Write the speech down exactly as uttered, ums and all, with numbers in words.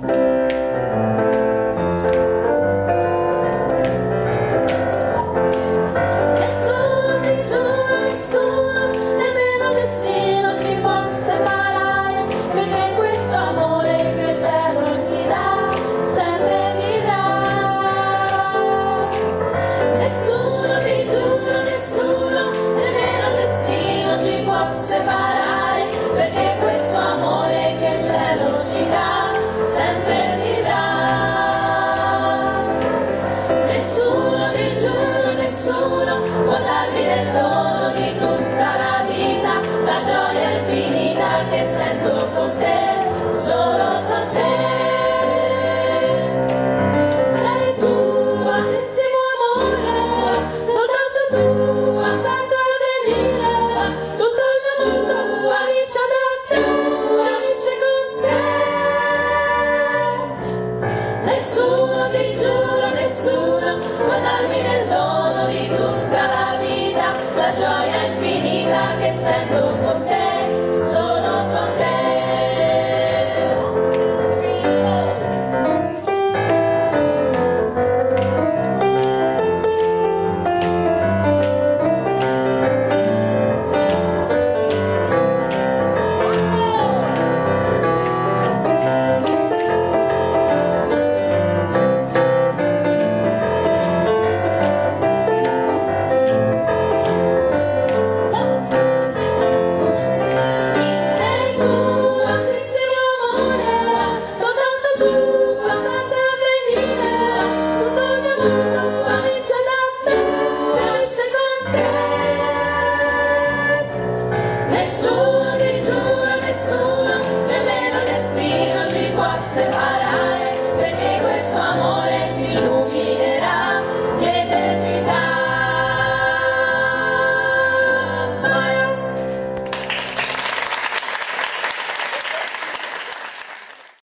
Nessuno, ti giuro, nessuno, nemmeno il destino ci può separare.